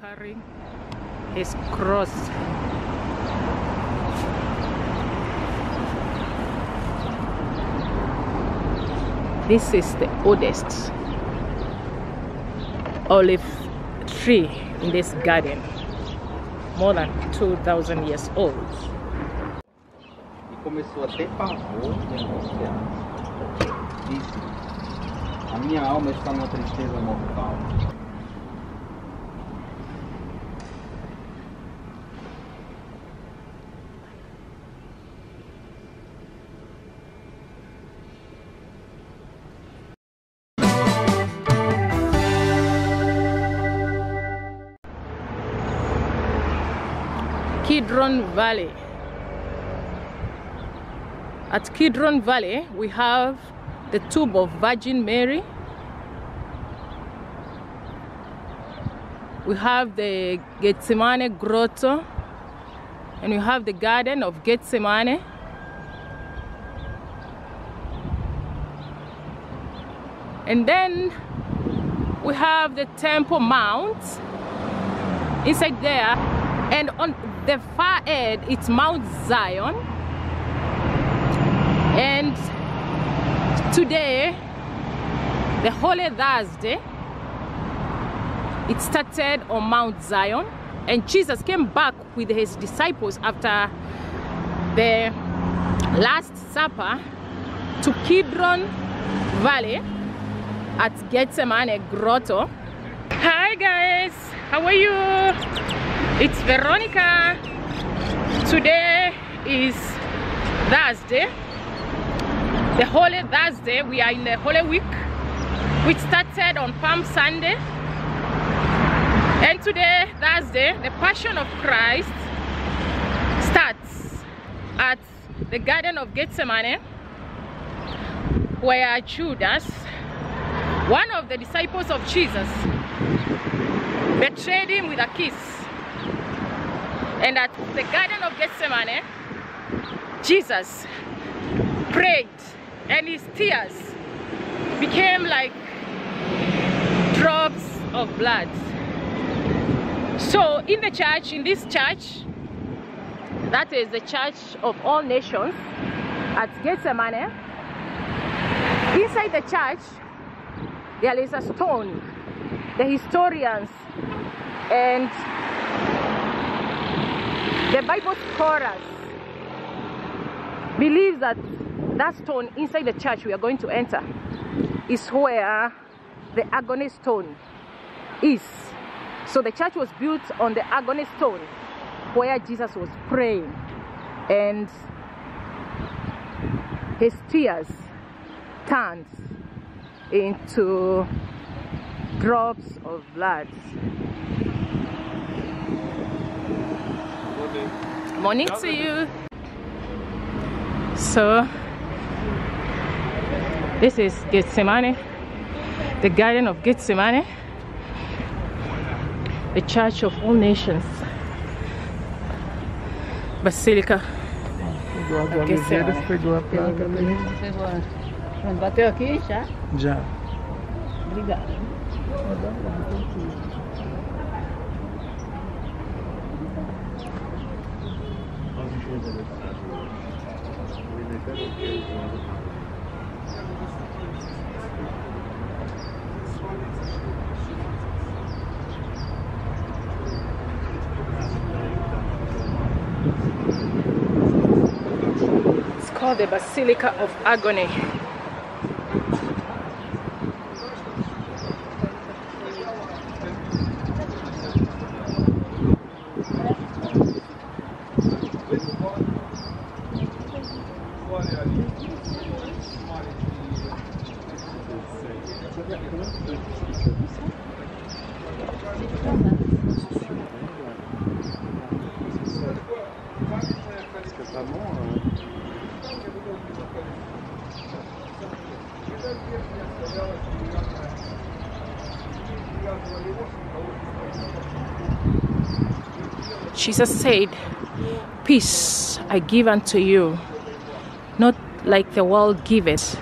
carrying his cross. This is the oldest olive tree in this garden, more than 2,000 years old. A minha alma está numa tristeza mortal. Kidron Valley. At Kidron Valley, we have the tomb of Virgin Mary. We have the Gethsemane grotto, and we have the garden of Gethsemane. And then we have the Temple Mount inside there, and on the far end it's Mount Zion. And today, the Holy Thursday, it started on Mount Zion, and Jesus came back with his disciples after the Last Supper to Kidron Valley at Gethsemane Grotto. Hi guys, how are you? It's Veronica. Today is Thursday, the Holy Thursday. We are in the Holy Week, which started on Palm Sunday, and today, Thursday, the Passion of Christ starts at the Garden of Gethsemane, where Judas, one of the disciples of Jesus, betrayed him with a kiss. And at the Garden of Gethsemane, Jesus prayed, and his tears became like drops of blood. So in the church, in this church, that is the Church of All Nations at Gethsemane, inside the church there is a stone. The historians and the Bible scholars believe that that stone inside the church we are going to enter is where the agony stone is. So the church was built on the agony stone where Jesus was praying, and his tears turned into drops of blood. Morning to you. So this is Gethsemane, the Garden of Gethsemane, the Church of All Nations, Basilica of Agony. Bateu aqui já? Já. Obrigada. It's called the Basilica of Agony. Jesus said, "Peace I give unto you, not like the world giveth."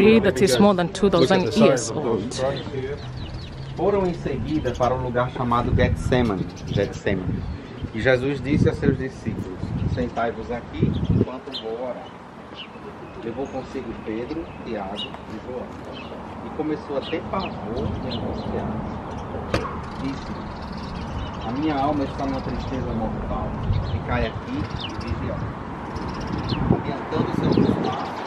tree that is more than 2,000 years old. Foram em seguida para um lugar chamado Gethsemane. Gethsemane. E Jesus disse a seus discípulos: sentai-vos aqui enquanto vou orar. Levou consigo Pedro, Tiago e João. E começou a ter pavor e angustiar-se. Disse: a minha alma está numa tristeza mortal. Ficai aqui e vigiai. Adiantando seus passos,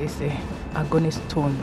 is the agony stone.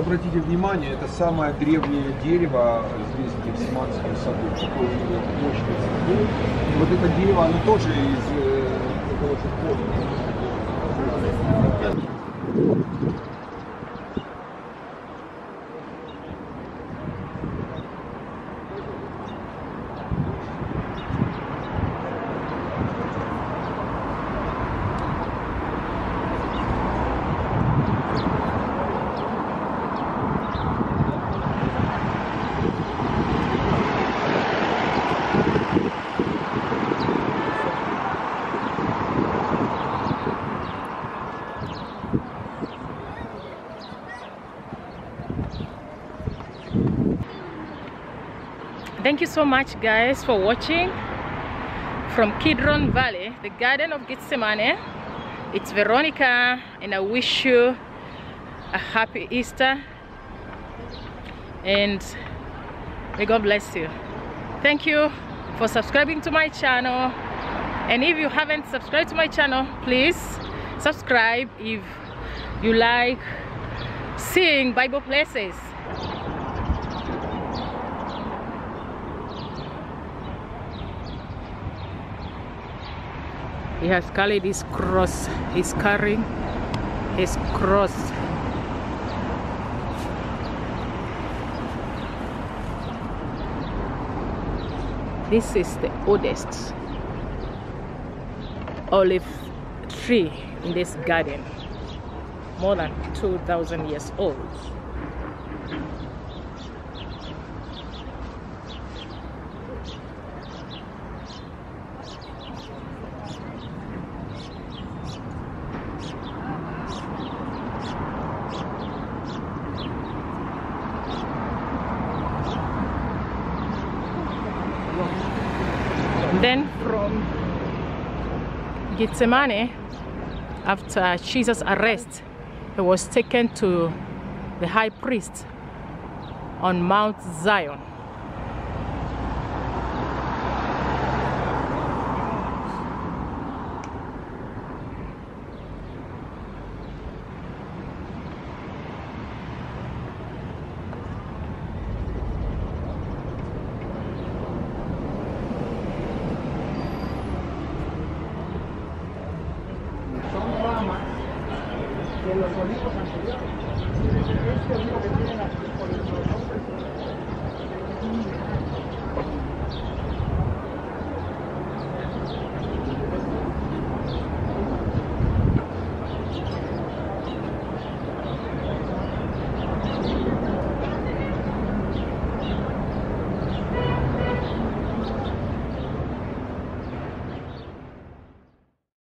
Обратите внимание, это самое древнее дерево здесь, в Гефсиманском саду. Такое мощное цветок. Вот это дерево, оно тоже из такого же корня. Thank you so much, guys, for watching from Kidron Valley, the Garden of Gethsemane. It's Veronica, and I wish you a happy Easter and may God bless you. Thank you for subscribing to my channel, and if you haven't subscribed to my channel, please subscribe if you like seeing Bible places. He has carried his cross. He's carrying his cross. This is the oldest olive tree in this garden, more than 2,000 years old. Then from Gethsemane, after Jesus' arrest, he was taken to the high priest on Mount Zion.